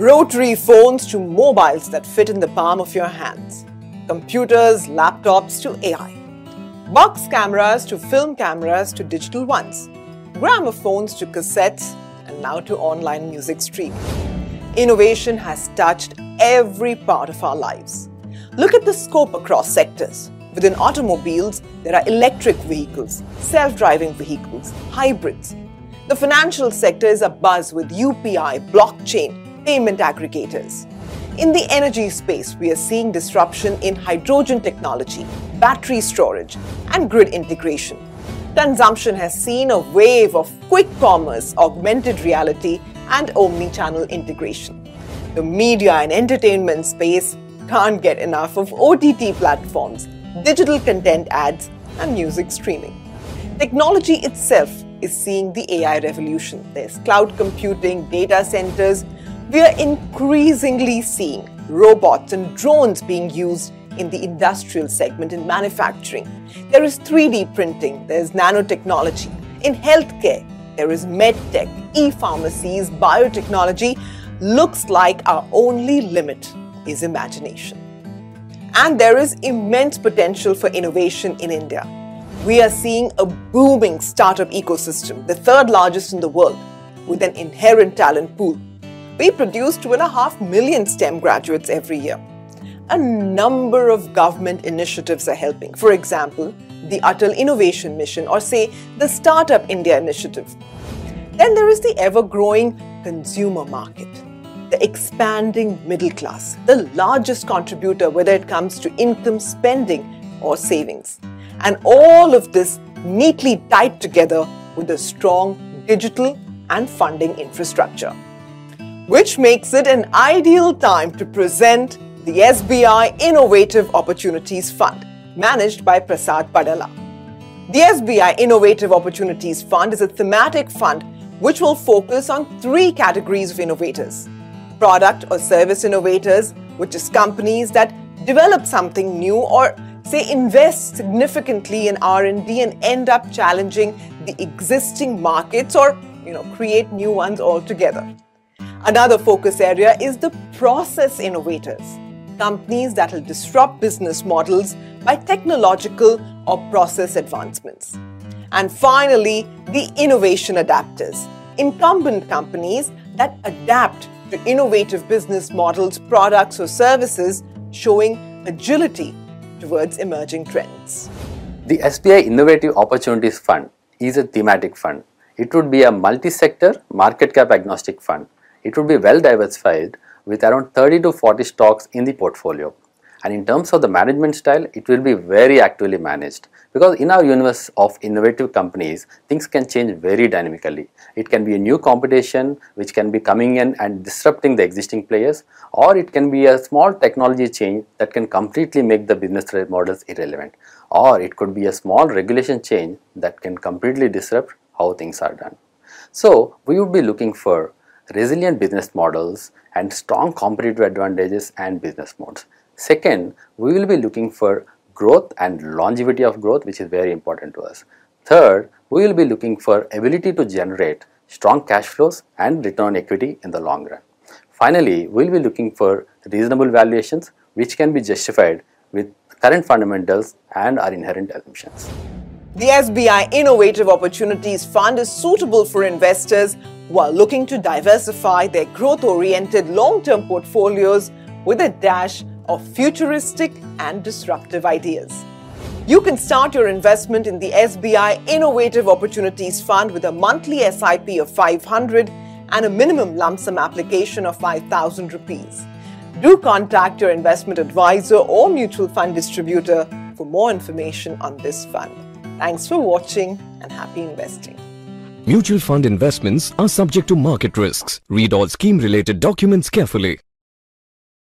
Rotary phones to mobiles that fit in the palm of your hands. Computers, laptops to AI. Box cameras to film cameras to digital ones. Gramophones to cassettes and now to online music streaming. Innovation has touched every part of our lives. Look at the scope across sectors. Within automobiles, there are electric vehicles, self-driving vehicles, hybrids. The financial sector is abuzz with UPI, blockchain, payment aggregators. In the energy space, we are seeing disruption in hydrogen technology, battery storage, and grid integration. Consumption has seen a wave of quick commerce, augmented reality, and omni-channel integration. The media and entertainment space can't get enough of OTT platforms, digital content ads, and music streaming. Technology itself is seeing the AI revolution. There's cloud computing, data centers. We are increasingly seeing robots and drones being used in the industrial segment in manufacturing. There is 3D printing, there's nanotechnology. In healthcare, there is medtech, e-pharmacies, biotechnology. Looks like our only limit is imagination. And there is immense potential for innovation in India. We are seeing a booming startup ecosystem, the third largest in the world, with an inherent talent pool. We produce 2.5 million STEM graduates every year. A number of government initiatives are helping. For example, the Atal Innovation Mission, or say, the Startup India Initiative. Then there is the ever-growing consumer market, the expanding middle class, the largest contributor whether it comes to income, spending or savings. And all of this neatly tied together with a strong digital and funding infrastructure, which makes it an ideal time to present the SBI Innovative Opportunities Fund, managed by Prasad Padala. The SBI Innovative Opportunities Fund is a thematic fund which will focus on three categories of innovators. Product or service innovators, which is companies that develop something new or say invest significantly in R&D and end up challenging the existing markets or create new ones altogether. Another focus area is the process innovators, companies that will disrupt business models by technological or process advancements. And finally, the innovation adapters, incumbent companies that adapt to innovative business models, products or services, showing agility towards emerging trends. The SBI Innovative Opportunities Fund is a thematic fund. It would be a multi-sector, market cap agnostic fund. It would be well diversified with around 30 to 40 stocks in the portfolio. And in terms of the management style, it will be very actively managed, because in our universe of innovative companies, things can change very dynamically. It can be a new competition which can be coming in and disrupting the existing players, or it can be a small technology change that can completely make the business models irrelevant, or it could be a small regulation change that can completely disrupt how things are done. So we would be looking for resilient business models and strong competitive advantages and business modes. Second, we will be looking for growth and longevity of growth, which is very important to us. Third, we will be looking for ability to generate strong cash flows and return on equity in the long run. Finally, we will be looking for reasonable valuations which can be justified with current fundamentals and our inherent assumptions. The SBI Innovative Opportunities Fund is suitable for investors who are looking to diversify their growth-oriented long-term portfolios with a dash of futuristic and disruptive ideas. You can start your investment in the SBI Innovative Opportunities Fund with a monthly SIP of 500 and a minimum lump sum application of 5,000 rupees. Do contact your investment advisor or mutual fund distributor for more information on this fund. Thanks for watching and happy investing. Mutual fund investments are subject to market risks. Read all scheme-related documents carefully.